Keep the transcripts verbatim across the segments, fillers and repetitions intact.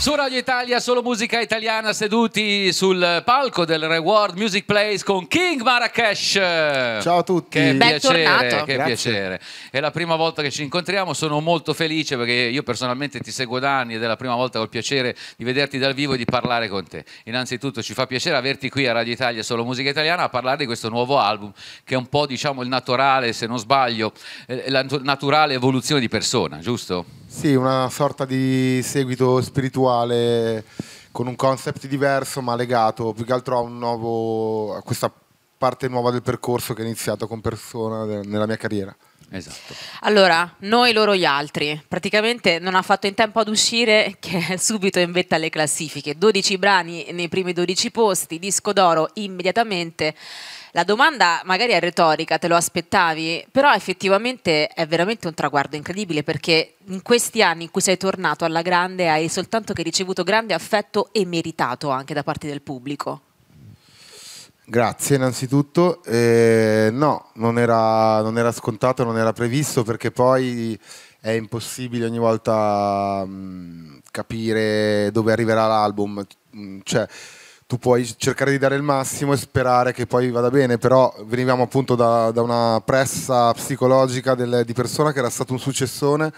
Su Radio Italia, solo musica italiana, seduti sul palco del Reward Music Place con King Marracash. Ciao a tutti. Che piacere, che piacere. È la prima volta che ci incontriamo, sono molto felice perché io personalmente ti seguo da anni ed è la prima volta che ho il piacere di vederti dal vivo e di parlare con te. Innanzitutto ci fa piacere averti qui a Radio Italia, solo musica italiana, a parlare di questo nuovo album che è un po', diciamo, il naturale, se non sbaglio, la naturale evoluzione di Persona, giusto? Sì, una sorta di seguito spirituale con un concept diverso ma legato più che altro a, un nuovo, a questa parte nuova del percorso che è iniziato con Persona nella mia carriera. Esatto. Allora, Noi Loro Gli Altri praticamente non ha fatto in tempo ad uscire che è subito in vetta alle classifiche, dodici brani nei primi dodici posti, disco d'oro immediatamente. La domanda magari è retorica, te lo aspettavi, però effettivamente è veramente un traguardo incredibile perché in questi anni in cui sei tornato alla grande hai soltanto che ricevuto grande affetto e meritato anche da parte del pubblico. Grazie innanzitutto, eh, no, non era, non era scontato, non era previsto perché poi è impossibile ogni volta mh, capire dove arriverà l'album, cioè tu puoi cercare di dare il massimo e sperare che poi vada bene, però venivamo appunto da, da una pressa psicologica del, di Persona che era stato un successone,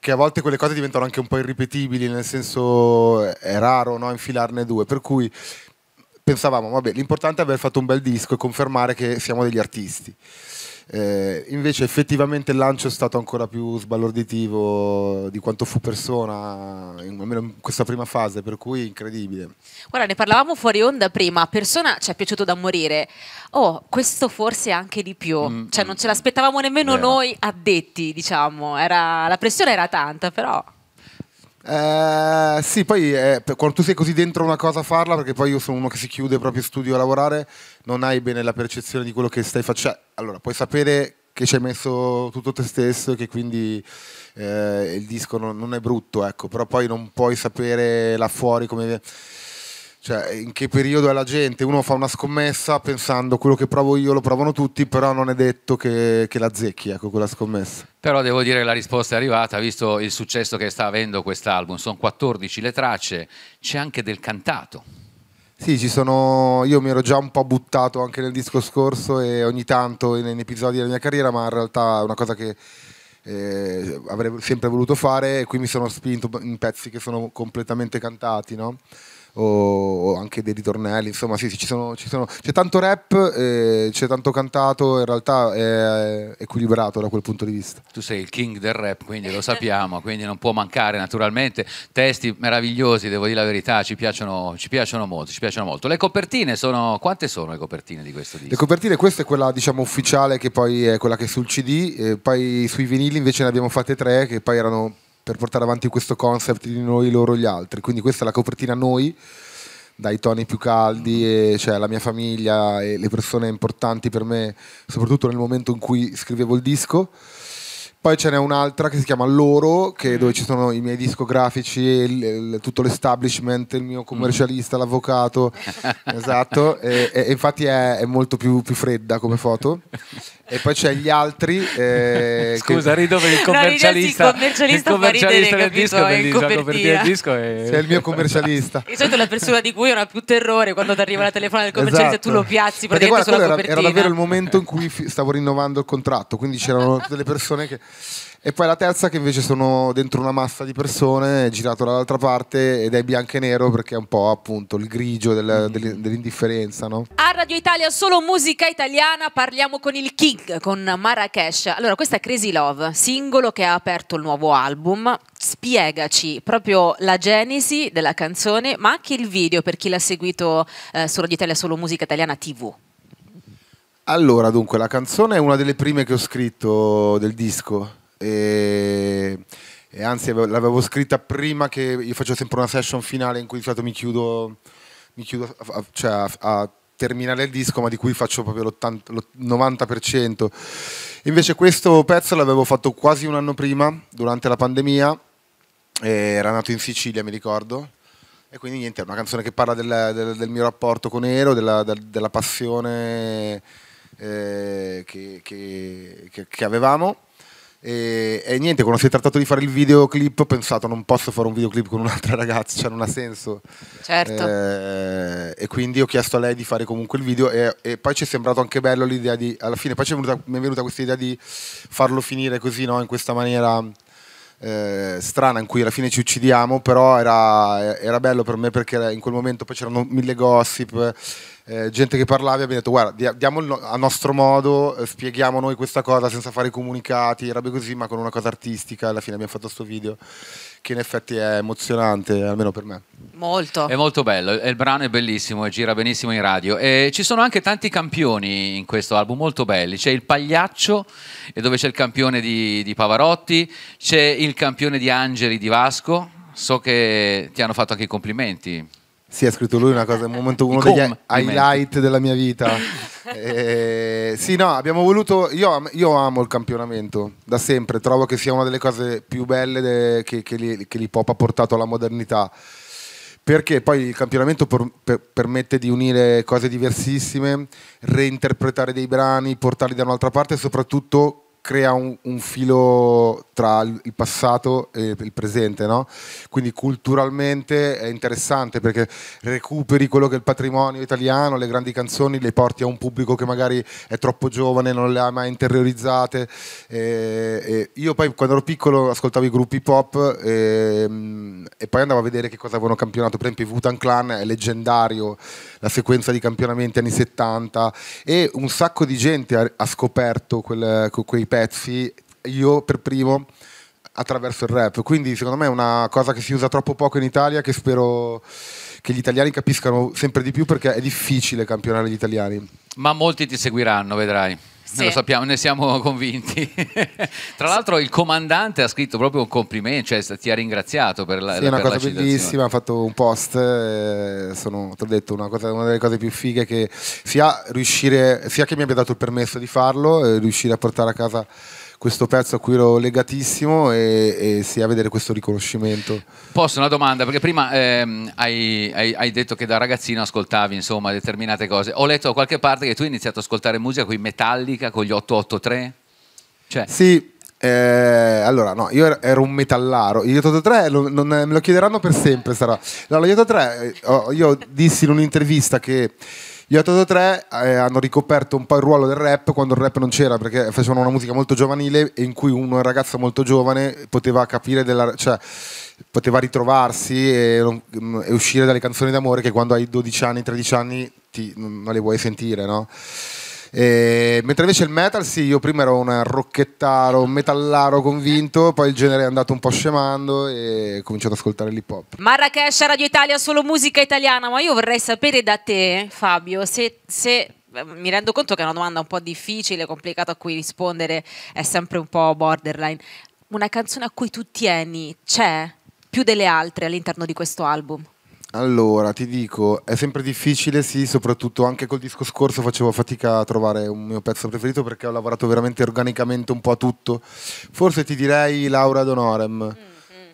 che a volte quelle cose diventano anche un po' irripetibili, nel senso è raro, no, infilarne due, per cui pensavamo vabbè, l'importante è aver fatto un bel disco e confermare che siamo degli artisti. Eh, invece effettivamente il lancio è stato ancora più sbalorditivo di quanto fu Persona, almeno in questa prima fase, per cui incredibile. Guarda, ne parlavamo fuori onda prima, Persona ci è piaciuto da morire, oh, questo forse anche di più, mm, cioè non ce l'aspettavamo nemmeno eh. noi addetti, diciamo, era, la pressione era tanta però... Eh, sì, poi eh, quando tu sei così dentro una cosa a farla, perché poi io sono uno che si chiude proprio in studio a lavorare, non hai bene la percezione di quello che stai facendo. Allora, puoi sapere che ci hai messo tutto te stesso e che quindi eh, il disco non, non è brutto, ecco, però poi non puoi sapere là fuori come... Cioè, in che periodo è la gente? Uno fa una scommessa pensando quello che provo io lo provano tutti, però non è detto che, che la zecchi, ecco, quella scommessa. Però devo dire che la risposta è arrivata, visto il successo che sta avendo quest'album. Sono quattordici le tracce, c'è anche del cantato. Sì, ci sono. Io mi ero già un po' buttato anche nel disco scorso e ogni tanto in, in episodi della mia carriera, ma in realtà è una cosa che eh, avrei sempre voluto fare e qui mi sono spinto in pezzi che sono completamente cantati, no? O anche dei ritornelli, insomma sì, sì, ci sono, ci sono, c'è tanto rap, eh, c'è tanto cantato, in realtà è equilibrato da quel punto di vista. Tu sei il king del rap, quindi lo sappiamo, quindi non può mancare naturalmente, testi meravigliosi, devo dire la verità, ci piacciono, ci piacciono molto, ci piacciono molto. Le copertine sono, quante sono le copertine di questo disco? Le copertine, questa è quella diciamo ufficiale che poi è quella che è sul C D, eh, poi sui vinili invece ne abbiamo fatte tre che poi erano... per portare avanti questo concept di Noi Loro Gli Altri, quindi questa è la copertina Noi, dai toni più caldi, e cioè la mia famiglia e le persone importanti per me, soprattutto nel momento in cui scrivevo il disco. Poi ce n'è un'altra che si chiama Loro, che dove ci sono i miei discografici, il, il, tutto l'establishment, il mio commercialista, l'avvocato, esatto, e, e infatti è, è molto più, più fredda come foto. E poi c'è Gli Altri. Eh, Scusa, che... rido per il commercialista. No, il commercialista, il commercialista ridere, del disco, del disco è... C'è il mio commercialista. Di solito la persona di cui uno ha più terrore quando ti arriva la telefonata del commercialista, esatto. Tu lo piazzi praticamente sulla era, copertina. Era davvero il momento in cui stavo rinnovando il contratto, quindi c'erano tutte le persone che... E poi la terza che invece sono dentro una massa di persone, girato dall'altra parte ed è bianco e nero perché è un po' appunto il grigio del, del, dell'indifferenza, no? A Radio Italia solo musica italiana, parliamo con il King, con Marracash. Allora questa è Crazy Love, singolo che ha aperto il nuovo album. Spiegaci proprio la genesi della canzone ma anche il video per chi l'ha seguito eh, su Radio Italia solo musica italiana tivù. Allora dunque la canzone è una delle prime che ho scritto del disco. E, e anzi l'avevo scritta prima che io faccio sempre una session finale in cui infatti, mi chiudo, mi chiudo a, cioè a, a terminare il disco ma di cui faccio proprio l'ottanta, il novanta per cento. Invece questo pezzo l'avevo fatto quasi un anno prima durante la pandemia, era nato in Sicilia mi ricordo e quindi niente, è una canzone che parla del, del, del mio rapporto con Ero, della, del, della passione eh, che, che, che, che avevamo. E, e niente, quando si è trattato di fare il videoclip ho pensato non posso fare un videoclip con un'altra ragazza, cioè non ha senso. Certo. Eh, e quindi ho chiesto a lei di fare comunque il video e, e poi ci è sembrato anche bello l'idea di, alla fine poi è venuta, mi è venuta questa idea di farlo finire così, no? In questa maniera eh, strana in cui alla fine ci uccidiamo, però era, era bello per me perché in quel momento poi c'erano mille gossip, eh, gente che parlava e abbiamo detto guarda diamo il no a nostro modo, eh, spieghiamo noi questa cosa senza fare comunicati, robe così, ma con una cosa artistica. Alla fine abbiamo fatto questo video che in effetti è emozionante, almeno per me. Molto. È molto bello, il brano è bellissimo e gira benissimo in radio. E ci sono anche tanti campioni in questo album, molto belli. C'è il Pagliaccio, dove c'è il campione di, di Pavarotti, c'è il campione di Angeli di Vasco. So che ti hanno fatto anche i complimenti. Sì, ha scritto lui una cosa, un momento, uno degli highlight della mia vita. eh, sì, no, abbiamo voluto. Io, io amo il campionamento da sempre, trovo che sia una delle cose più belle de, che, che l'hip hop ha portato alla modernità. Perché poi il campionamento per, per, permette di unire cose diversissime, reinterpretare dei brani, portarli da un'altra parte e soprattutto crea un, un filo tra il passato e il presente, no? Quindi culturalmente è interessante perché recuperi quello che è il patrimonio italiano, le grandi canzoni le porti a un pubblico che magari è troppo giovane, non le ha mai interiorizzate. E, e io poi quando ero piccolo ascoltavo i gruppi pop e, e poi andavo a vedere che cosa avevano campionato. Per esempio i Wu-Tang Clan è leggendario, la sequenza di campionamenti anni settanta, e un sacco di gente ha, ha scoperto quel, quei pezzi. Pezzi, io per primo attraverso il rap, quindi secondo me è una cosa che si usa troppo poco in Italia, che spero che gli italiani capiscano sempre di più perché è difficile campionare gli italiani. Ma molti ti seguiranno, vedrai. Sì. Lo sappiamo, ne siamo convinti. Tra l'altro il comandante ha scritto proprio un complimento, cioè ti ha ringraziato per la, sì, la, per la citazione. È una cosa bellissima, ha fatto un post, eh, sono, ti ho detto, una, cosa, una delle cose più fighe che sia, riuscire, sia che mi abbia dato il permesso di farlo, eh, riuscire a portare a casa questo pezzo a cui ero legatissimo e, e sia vedere questo riconoscimento. Posso una domanda? Perché prima ehm, hai, hai, hai detto che da ragazzino ascoltavi insomma determinate cose. Ho letto da qualche parte che tu hai iniziato ad ascoltare musica con i Metallica, con gli otto otto tre? Cioè... Sì. Eh, allora no, io ero un metallaro. Gli otto otto tre lo, non, me lo chiederanno per sempre, sarà. No, gli otto otto tre, io dissi in un'intervista che gli otto otto tre eh, hanno ricoperto un po' il ruolo del rap quando il rap non c'era, perché facevano una musica molto giovanile in cui un ragazzo molto giovane poteva capire della, cioè, poteva ritrovarsi e, e uscire dalle canzoni d'amore che quando hai dodici anni, tredici anni ti, non le vuoi sentire, no? E, mentre invece il metal, sì, io prima ero un rocchettaro, un metallaro convinto, poi il genere è andato un po' scemando e ho cominciato ad ascoltare l'hip hop. Marracash, Radio Italia, solo musica italiana. Ma io vorrei sapere da te, Fabio, se, se mi rendo conto che è una domanda un po' difficile, complicata a cui rispondere, è sempre un po' borderline. Una canzone a cui tu tieni c'è più delle altre all'interno di questo album? Allora, ti dico, è sempre difficile, sì, soprattutto anche col disco scorso facevo fatica a trovare un mio pezzo preferito perché ho lavorato veramente organicamente un po' a tutto. Forse ti direi Laura ad Onorem,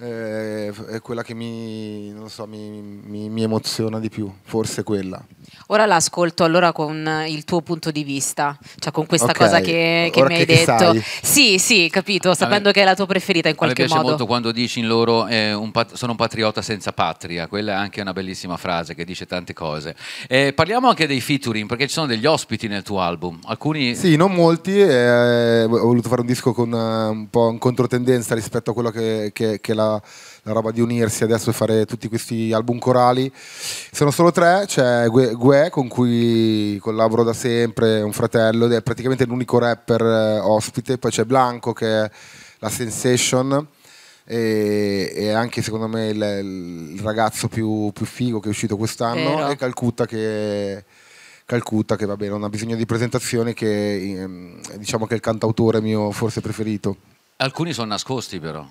mm-hmm. eh, è quella che mi, non so, mi, mi, mi emoziona di più, forse quella. Ora l'ascolto allora con il tuo punto di vista, cioè con questa okay. cosa che, che mi hai che detto. Sai. Sì, sì, capito, sapendo me, che è la tua preferita in qualche modo. Mi piace molto quando dici in loro eh, un sono un patriota senza patria, quella è anche una bellissima frase che dice tante cose. Eh, parliamo anche dei featuring, perché ci sono degli ospiti nel tuo album, alcuni... Sì, non molti, eh, ho voluto fare un disco con uh, un po' in controtendenza rispetto a quello che, che, che la... la roba di unirsi adesso e fare tutti questi album corali. Sono solo tre, c'è Guè con cui collaboro da sempre, è un fratello, è praticamente l'unico rapper eh, ospite, poi c'è Blanco che è la sensation e, e anche secondo me il, il ragazzo più, più figo che è uscito quest'anno, Vero. e Calcutta che... Calcutta che va bene, non ha bisogno di presentazioni, che eh, diciamo che è il cantautore mio forse preferito. Alcuni sono nascosti però.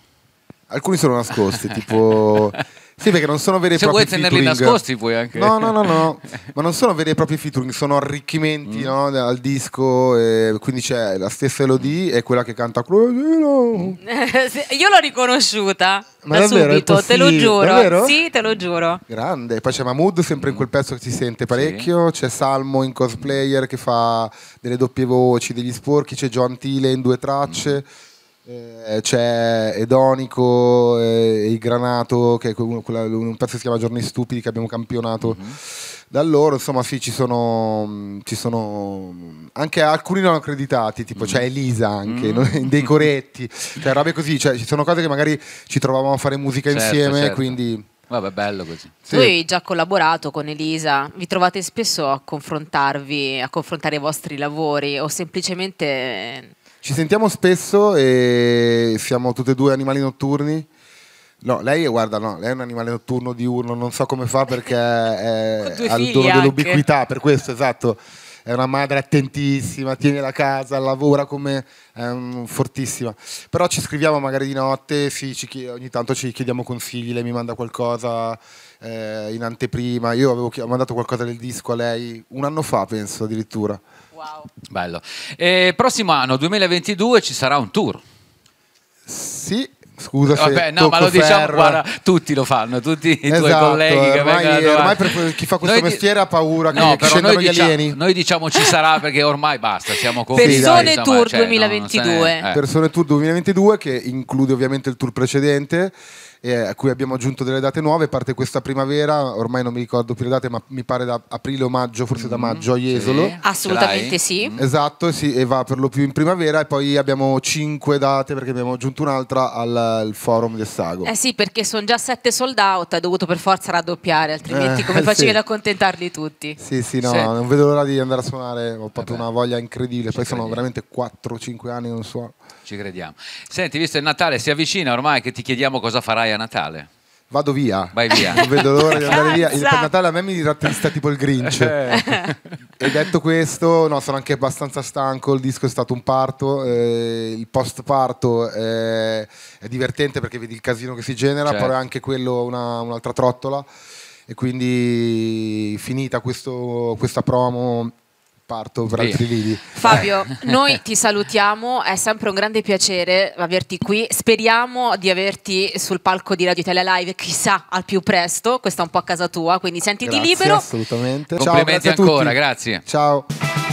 Alcuni sono nascosti, tipo... Sì, perché non sono veri e propri featuring. Se vuoi tenerli nascosti puoi anche... No, no, no, no. Ma non sono veri e propri featuring, sono arricchimenti mm. no? al disco. E quindi c'è la stessa Elodie, è quella che canta Crazy Love. Io l'ho riconosciuta Ma da subito, te lo giuro. Davvero? Sì, te lo giuro. Grande. Poi c'è Mahmood, sempre in quel pezzo che si sente parecchio. Sì. C'è Salmo in cosplayer che fa delle doppie voci, degli sporchi. C'è John Tile in due tracce. Mm. eh, c'è Edonico, eh, il Granato, che è quella, un pezzo che si chiama Giorni Stupidi, che abbiamo campionato mm-hmm. da loro. Insomma sì, ci sono, ci sono anche alcuni non accreditati, tipo mm. c'è Elisa anche, mm. no? dei coretti, cioè robe così, cioè, ci sono cose che magari ci trovavamo a fare musica certo, insieme, certo. quindi... Vabbè, bello così. Sì. Voi hai già collaborato con Elisa, vi trovate spesso a confrontarvi, a confrontare i vostri lavori o semplicemente... Ci sentiamo spesso e siamo tutti e due animali notturni. No, lei guarda, no, lei è un animale notturno, diurno, non so come fa perché ha il dono dell'ubiquità, per questo, esatto. È una madre attentissima, tiene la casa, lavora come um, fortissima. Però ci scriviamo magari di notte, sì, ci, ogni tanto ci chiediamo consigli, lei mi manda qualcosa eh, in anteprima. Io avevo ho mandato qualcosa del disco a lei un anno fa, penso, addirittura. Wow. Bello. E prossimo anno, duemilaventidue, ci sarà un tour. Sì. Scusa, vabbè, no, ma lo diciamo, guarda, tutti lo fanno, tutti i esatto, tuoi colleghi che ormai, ormai per chi fa questo noi mestiere ha paura che, no, che scendano gli diciamo, alieni. Noi diciamo ci sarà perché ormai basta, siamo con Persone Tour cioè, duemilaventidue. No, eh. Persone Tour duemilaventidue che include ovviamente il tour precedente eh, a cui abbiamo aggiunto delle date nuove, parte questa primavera, ormai non mi ricordo più le date, ma mi pare da aprile o maggio, forse mm, da maggio a Iesolo. Sì. Assolutamente sì. Mm. Esatto, sì, e va per lo più in primavera e poi abbiamo cinque date perché abbiamo aggiunto un'altra al il Forum di Sago. Eh sì, perché sono già sette sold out, hai dovuto per forza raddoppiare, altrimenti eh, come facevi sì. ad accontentarli tutti? Sì, sì, no, sì. non vedo l'ora di andare a suonare, ho proprio eh una voglia incredibile, ci poi crediamo. Sono veramente quattro cinque anni che non suono. Ci crediamo. Senti, visto il Natale si avvicina ormai, che ti chiediamo cosa farai a Natale. Vado via. Vai via. Non vedo l'ora di andare via. Il, per Natale a me mi rattrista tipo il Grinch. E detto questo, no, sono anche abbastanza stanco, il disco è stato un parto, eh, il post parto eh, è divertente perché vedi il casino che si genera, certo. però è anche quello una, un'altra trottola e quindi finita questo, questa promo... Parto per altri lidi. Fabio, noi ti salutiamo, è sempre un grande piacere averti qui, speriamo di averti sul palco di Radio Italia Live, chissà al più presto, questa è un po' a casa tua, quindi sentiti grazie, libero. Assolutamente. Complimenti Ciao, grazie ancora, grazie. Ciao.